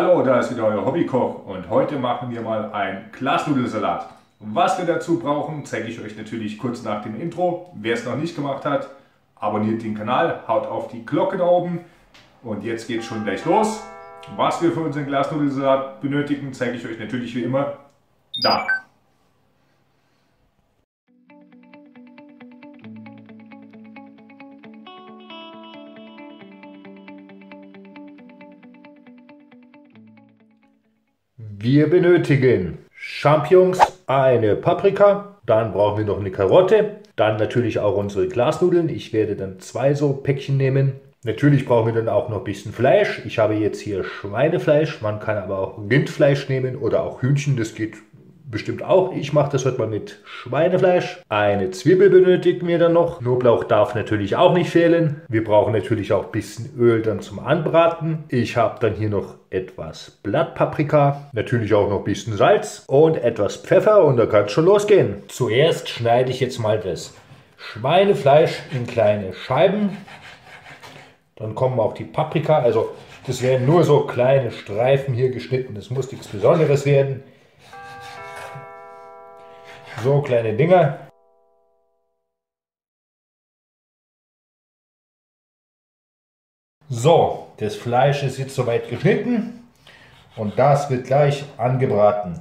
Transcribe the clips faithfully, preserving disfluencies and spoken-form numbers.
Hallo, da ist wieder euer HobbyKoch und heute machen wir mal einen Glasnudelsalat. Was wir dazu brauchen, zeige ich euch natürlich kurz nach dem Intro. Wer es noch nicht gemacht hat, abonniert den Kanal, haut auf die Glocke da oben und jetzt geht es schon gleich los. Was wir für unseren Glasnudelsalat benötigen, zeige ich euch natürlich wie immer da. Wir benötigen Champignons, eine Paprika, dann brauchen wir noch eine Karotte, dann natürlich auch unsere Glasnudeln. Ich werde dann zwei so Päckchen nehmen. Natürlich brauchen wir dann auch noch ein bisschen Fleisch. Ich habe jetzt hier Schweinefleisch, man kann aber auch Rindfleisch nehmen oder auch Hühnchen, das geht bestimmt auch. Ich mache das heute mal mit Schweinefleisch. Eine Zwiebel benötigen wir dann noch. Knoblauch darf natürlich auch nicht fehlen. Wir brauchen natürlich auch ein bisschen Öl dann zum Anbraten. Ich habe dann hier noch etwas Blattpaprika, natürlich auch noch ein bisschen Salz und etwas Pfeffer und da kann es schon losgehen. Zuerst schneide ich jetzt mal das Schweinefleisch in kleine Scheiben. Dann kommen auch die Paprika, also das werden nur so kleine Streifen hier geschnitten, das muss nichts Besonderes werden. So kleine Dinger. So, das Fleisch ist jetzt soweit geschnitten und das wird gleich angebraten.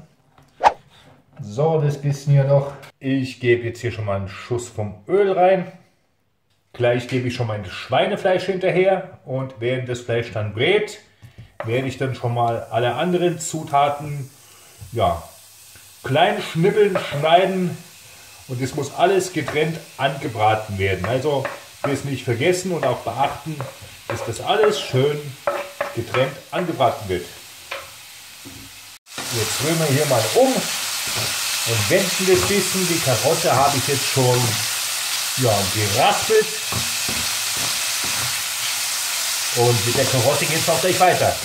So, das bisschen hier noch. Ich gebe jetzt hier schon mal einen Schuss vom Öl rein. Gleich gebe ich schon mein Schweinefleisch hinterher und während das Fleisch dann brät, werde ich dann schon mal alle anderen Zutaten, ja, klein schnippeln, schneiden und es muss alles getrennt angebraten werden. Also das nicht vergessen und auch beachten, dass das alles schön getrennt angebraten wird. Jetzt rühren wir hier mal um und wenden das bisschen. Die Karotte habe ich jetzt schon ja, geraspelt und mit der Karotte geht es auch gleich weiter.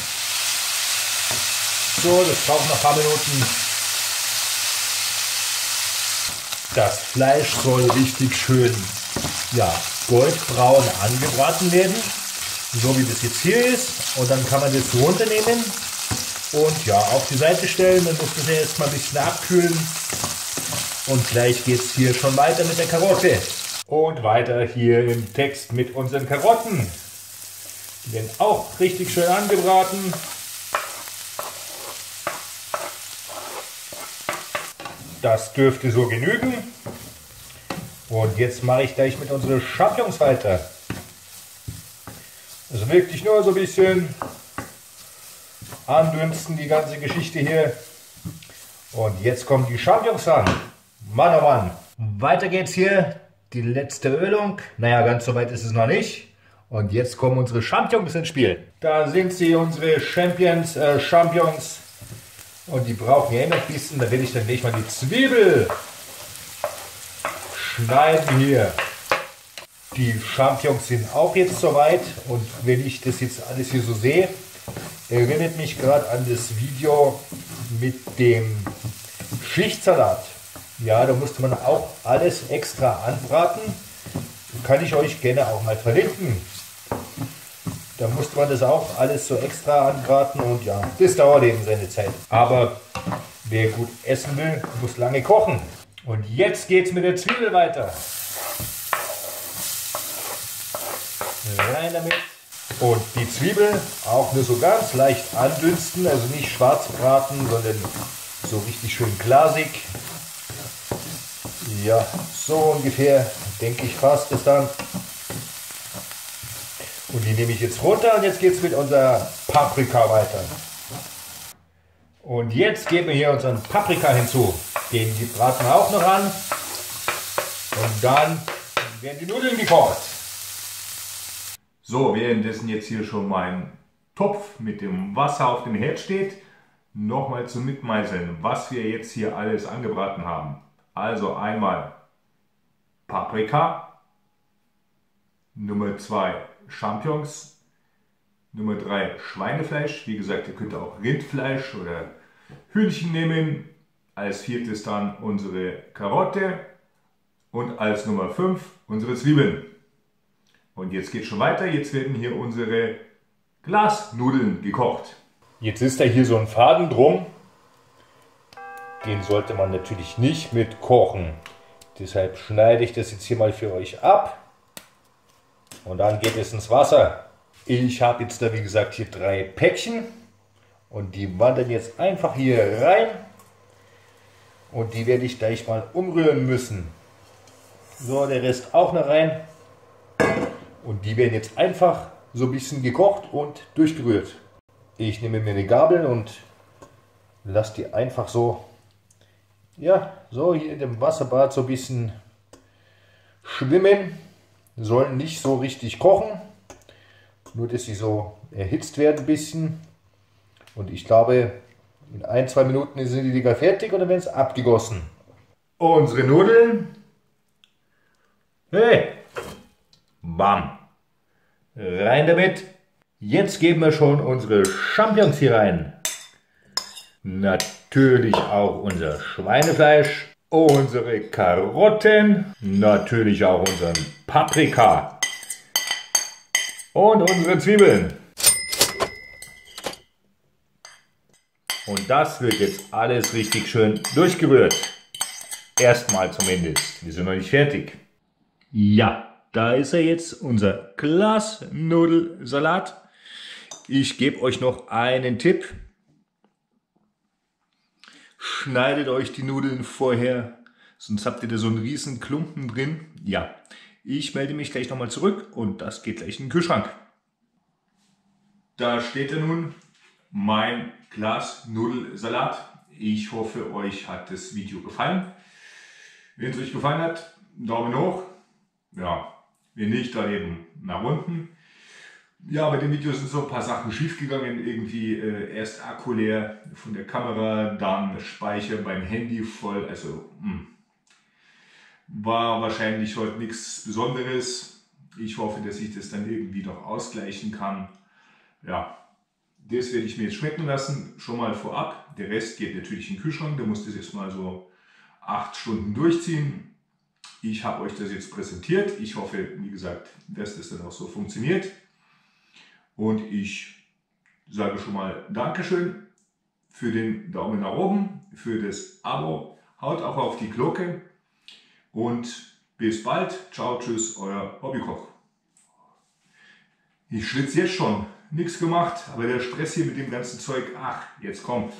So, das braucht noch ein paar Minuten. Das Fleisch soll richtig schön ja, goldbraun angebraten werden, so wie das jetzt hier ist. Und dann kann man das runternehmen und ja, auf die Seite stellen. Dann muss das ja erstmal ein bisschen abkühlen. Und gleich geht es hier schon weiter mit der Karotte. Und weiter hier im Text mit unseren Karotten. Die werden auch richtig schön angebraten. Das dürfte so genügen. Und jetzt mache ich gleich mit unseren Champignons weiter. Also wirklich nur so ein bisschen andünsten die ganze Geschichte hier. Und jetzt kommen die Champignons an. Mann, oh Mann. Weiter geht's hier. Die letzte Ölung. Naja, ganz so weit ist es noch nicht. Und jetzt kommen unsere Champignons ins Spiel. Da sind sie, unsere Champignons, äh, Champignons. Und die brauchen ja immer ein bisschen, da werde ich dann gleich mal die Zwiebel schneiden hier. Die Champignons sind auch jetzt soweit und wenn ich das jetzt alles hier so sehe, erinnert mich gerade an das Video mit dem Schichtsalat. Ja, da musste man auch alles extra anbraten. Kann ich euch gerne auch mal verlinken. Da musste man das auch alles so extra anbraten und ja, das dauert eben seine Zeit. Aber wer gut essen will, muss lange kochen. Und jetzt geht's mit der Zwiebel weiter. Rein damit. Und die Zwiebel auch nur so ganz leicht andünsten, also nicht schwarz braten, sondern so richtig schön glasig. Ja, so ungefähr, denke ich fast, ist dann. Und die nehme ich jetzt runter und jetzt geht es mit unserer Paprika weiter. Und jetzt geben wir hier unseren Paprika hinzu. Den braten wir auch noch an. Und dann werden die Nudeln gekocht. So, währenddessen jetzt hier schon mein Topf mit dem Wasser auf dem Herd steht, nochmal zum Mitmeißeln, was wir jetzt hier alles angebraten haben. Also einmal Paprika, Nummer zwei Champignons, Nummer drei Schweinefleisch, wie gesagt, ihr könnt auch Rindfleisch oder Hühnchen nehmen, als viertes dann unsere Karotte und als Nummer fünf unsere Zwiebeln. Und jetzt geht es schon weiter, jetzt werden hier unsere Glasnudeln gekocht. Jetzt ist da hier so ein Faden drum. Den sollte man natürlich nicht mitkochen. Deshalb schneide ich das jetzt hier mal für euch ab. Und dann geht es ins Wasser. Ich habe jetzt da wie gesagt hier drei Päckchen. Und die wandern jetzt einfach hier rein. Und die werde ich gleich mal umrühren müssen. So, der Rest auch noch rein. Und die werden jetzt einfach so ein bisschen gekocht und durchgerührt. Ich nehme mir eine Gabel und lasse die einfach so, ja, so hier in dem Wasserbad so ein bisschen schwimmen. Sollen nicht so richtig kochen, nur dass sie so erhitzt werden ein bisschen. Und ich glaube, in ein, zwei Minuten sind die Dinger fertig und dann werden sie abgegossen. Unsere Nudeln. Hey! Bam! Rein damit! Jetzt geben wir schon unsere Champignons hier rein. Natürlich auch unser Schweinefleisch, unsere Karotten, natürlich auch unseren Paprika und unsere Zwiebeln. Und das wird jetzt alles richtig schön durchgerührt. Erstmal zumindest. Wir sind noch nicht fertig. Ja, da ist er jetzt, unser Glasnudelsalat. Ich gebe euch noch einen Tipp. Schneidet euch die Nudeln vorher, sonst habt ihr da so einen riesen Klumpen drin. Ja, ich melde mich gleich nochmal zurück und das geht gleich in den Kühlschrank. Da steht er nun, mein Glasnudelsalat. Ich hoffe, euch hat das Video gefallen. Wenn es euch gefallen hat, Daumen hoch. Ja, wenn nicht, dann eben nach unten. Ja, bei dem Video sind so ein paar Sachen schiefgegangen. Irgendwie äh, erst Akku leer von der Kamera, dann Speicher beim Handy voll. Also mh. War wahrscheinlich heute nichts Besonderes. Ich hoffe, dass ich das dann irgendwie doch ausgleichen kann. Ja, das werde ich mir jetzt schmecken lassen, schon mal vorab. Der Rest geht natürlich in den Kühlschrank. Da musst du jetzt mal so acht Stunden durchziehen. Ich habe euch das jetzt präsentiert. Ich hoffe, wie gesagt, dass das dann auch so funktioniert. Und ich sage schon mal Dankeschön für den Daumen nach oben, für das Abo. Haut auch auf die Glocke und bis bald. Ciao, tschüss, euer HobbyKoch. Ich schwitze jetzt schon, nichts gemacht, aber der Stress hier mit dem ganzen Zeug, ach, jetzt kommt.